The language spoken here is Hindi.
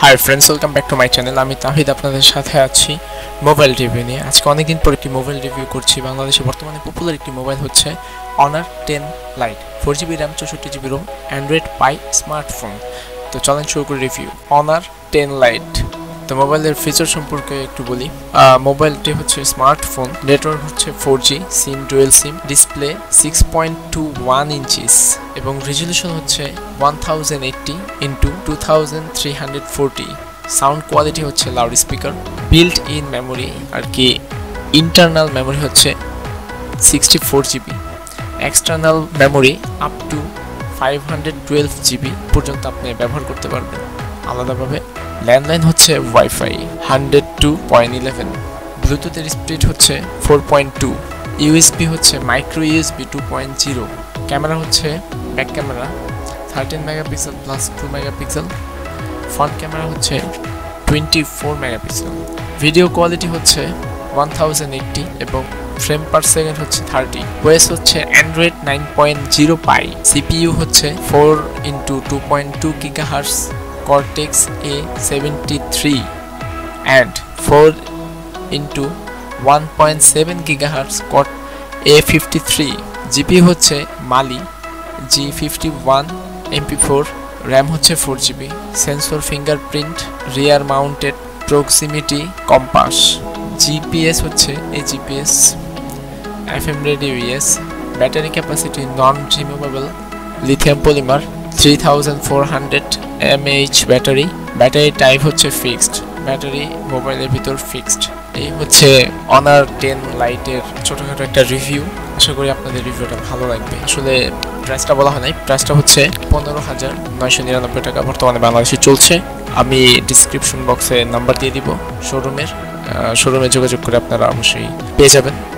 hi friends welcome back to my channel आमी ताहिद आपनादेर साथे आछि मोबाइल रिव्यू निये आजके अनेक दिन पर एक मोबाइल रिव्यू करछि बांग्लादेशे बर्तमाने पपुलार एक मोबाइल होच्छे Honor 10 Lite 4GB RAM 64GB ROM Android Pie smartphone तो चलें शुरू करी रिव्यू Honor 10 Lite तो मोबाइलेर फीचर सम्पर्के एकटु बोली मोबाइलटी होच्छे स्मार्टफोन नेटवर्क होच्छे 4G sim dual SIM display 6.21 inches एवं रेजोल्यूशन होच्छे 1080 × 2340 साउंड क्वालिटी होच्छे loud speaker built in memory और की इंटरनल मेमोरी होच्छे 64 GB external memory up to 512 GB पर्यंत आपने ব্যবহার করতে পারবেন আলাদাভাবে ল্যান্ডলাইন হচ্ছে ওয়াইফাই 102.11 ব্লুটুথ এর স্পিড হচ্ছে 4.2 USB হচ্ছে মাইক্রো USB 2.0 ক্যামেরা হচ্ছে back camera 13 megapixel plus 2 megapixel front camera হচ্ছে 24 मेगापिक्सल वीडियो क्वालिटी হচ্ছে 1080 এবং फ्रेम पर सेकेंड হচ্ছে 30 OS হচ্ছে Android 9.0 Pie CPU হচ্ছে 4 × 2.2 GHz Cortex A73 and 4 × 1.7 GHz A53 GPU হচ্ছে Mali G51 MP4 RAM হচ্ছে 4GB sensor fingerprint rear mounted proximity compass GPS হচ্ছে এই GPS FM radio yes battery capacity non removable lithium polymer 3400 mAh battery type হচ্ছে fixed battery মোবাইলের ভিতর fixed এই হচ্ছে Honor 10 Lite এর ছোটখাটো একটা রিভিউ আশা করি আপনাদের রিভিউটা ভালো লাগবে আসলে প্রাইসটা বলা হয় নাই প্রাইসটা হচ্ছে 15999 টাকা বর্তমানে বাংলাদেশে চলছে আমি ডেসক্রিপশন বক্সে নাম্বার দিয়ে দিব শোরুমের যোগাযোগ করে আপনারা অবশ্যই পেয়ে যাবেন